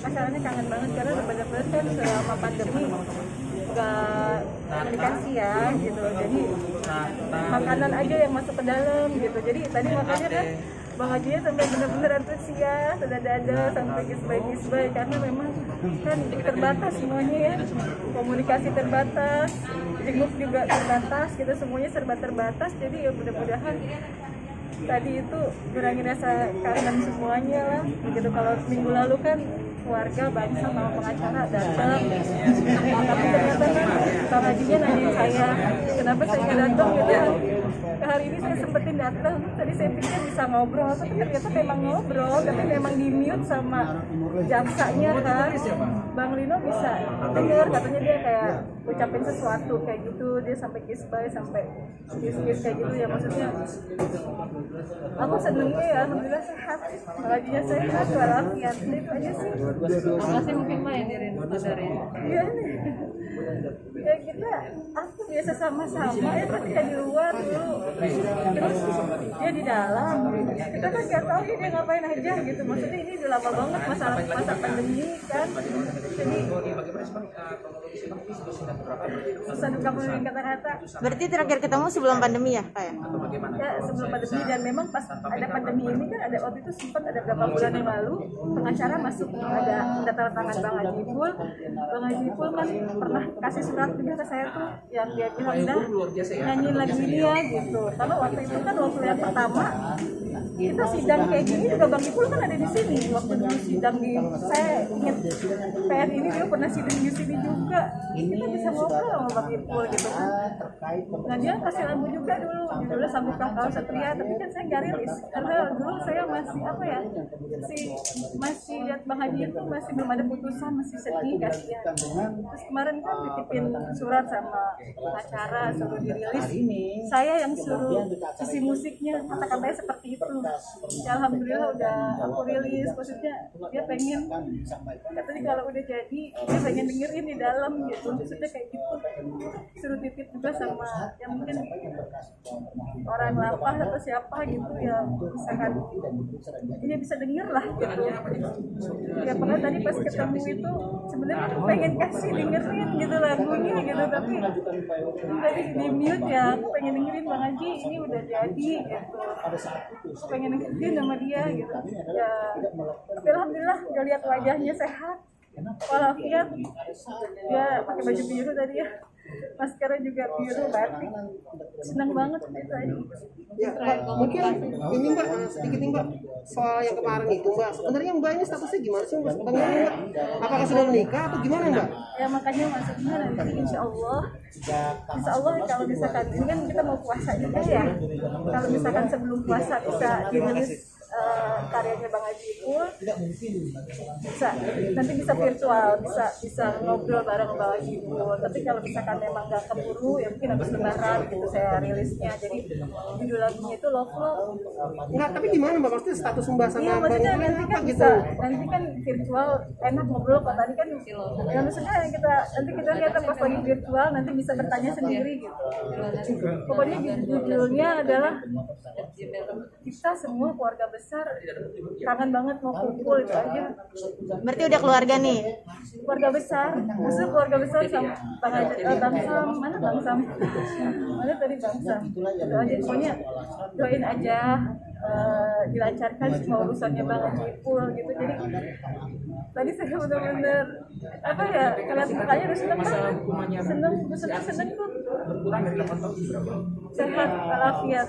masalahnya kangen banget karena benar-benar kan selama pandemi nggak komunikasi ya gitu, jadi makanan aja yang masuk ke dalam gitu. Jadi tadi makanya kan bahagia sampai benar-benar antusias, dada-dada, sampai kisbay-kisbay, karena memang kan terbatas semuanya ya, komunikasi terbatas, jenguk juga terbatas, kita semuanya serba terbatas. Jadi ya mudah-mudahan tadi itu kurangin rasa kangen semuanya lah gitu. Kalau minggu lalu kan keluarga bangsa sama pengacara datang, tapi ternyata kan Pak Hajinya nanyain saya kenapa saya nggak datang gitu kan. Hari ini saya sempetin datang, tadi saya pikir bisa ngobrol, tapi ternyata memang ngobrol, tapi memang di mute sama jamsanya kan. Bang Lino bisa dengar katanya dia kayak ucapin sesuatu kayak gitu, dia sampai kisbay, sampai kiss kayak gitu ya, maksudnya aku senengnya ya, alhamdulillah sehat, bahagianya sehat, walafiat, itu aja sih. Makasih mungkin main dirin dari iya nih. Ya kita, aku biasa sama-sama ya, ketika di luar dulu, terus dia di dalam, kita kan nggak tahu dia ngapain aja gitu. Maksudnya ini udah lama banget masalah masa pandemi kan, jadi susah duka pemimpin kata-kata. Berarti terakhir ketemu sebelum pandemi ya Pak ya? Ya sebelum pandemi, dan memang pas ada pandemi ini kan ada waktu itu sempat ada beberapa bulan yang lalu pengacara masuk ada tanda tangan Bang Haji Pul. Bang Haji Pul kan pernah kasih surat juga ke saya tuh yang dia bilang udah nyanyiin lagu dia gitu. Kalau waktu itu kan waktu yang pertama kita sidang kayak gini juga Bang Haji Pul kan ada di sini waktu dulu sidang di, saya ingat PR ini dia pernah sidang di sini juga, kita bisa ngobrol sama Bang Haji Pul gitu kan. Nah dia kasih lagu juga dulu judulnya Sambukah Kau Satria, tapi kan saya nggak rilis karena dulu saya masih apa ya masih lihat Bang Haji itu masih belum ada putusan, masih sedih kasihan. Terus kemarin kan dititipin surat sama acara suruh dirilis, saya yang suruh sisi musiknya, kata-katanya seperti itu. Ya alhamdulillah udah aku rilis, maksudnya dia pengen katanya kalau udah jadi dia pengen dengerin di dalam gitu, maksudnya kayak gitu. Suruh titip juga sama yang mungkin orang lapar atau siapa gitu ya, misalkan ini bisa denger lah gitu. Ya pernah tadi pas ketemu itu sebenarnya aku pengen kasih dengerin gitu lagunya gitu, tapi tadi di mute ya, aku pengen dengerin Bang Haji ini udah jadi gitu, aku pengen dengerin sama dia gitu ya. Tapi alhamdulillah udah lihat wajahnya sehat walafiat, dia pakai baju biru tadi ya, maskara juga biru batik, senang banget itu aja. Ya, mungkin ini Mbak sedikit nih Mbak soal yang kemarin itu Mbak, sebenarnya Mbak ini statusnya gimana sih Mbak? Apakah sudah menikah atau gimana Mbak? Ya makanya maksudnya nanti Insya Allah kalau misalkan ini kan kita mau puasa juga ya, kalau misalkan sebelum puasa bisa dirilis karyanya Bang Haji Pul, bisa nanti bisa virtual, bisa ngobrol bareng Bang Haji Pul. Tapi kalau misalkan memang nggak keburu ya mungkin habis lebaran gitu saya rilisnya. Jadi judul lagunya itu Love Love. Nggak, tapi gimana Mbak, maksudnya status Mbak sama iya, maksudnya Bang nanti kan bisa gitu. Nanti kan virtual enak ngobrol kok, tadi kan ya, maksudnya kita nanti kita lihat pas lagi virtual nanti bisa bertanya sendiri gitu. Pokoknya judulnya adalah kita semua keluarga besar kangen banget mau kumpul, itu aja. Berarti udah keluarga nih, keluarga besar, maksudnya keluarga besar sama Bang Haji, Bang Sam, itu aja. Pokoknya doain aja dilancarkan semua urusannya Bang Haji Pul gitu. Jadi tadi saya benar-benar apa ya, karena saya udah seneng tuh sehat walafiat.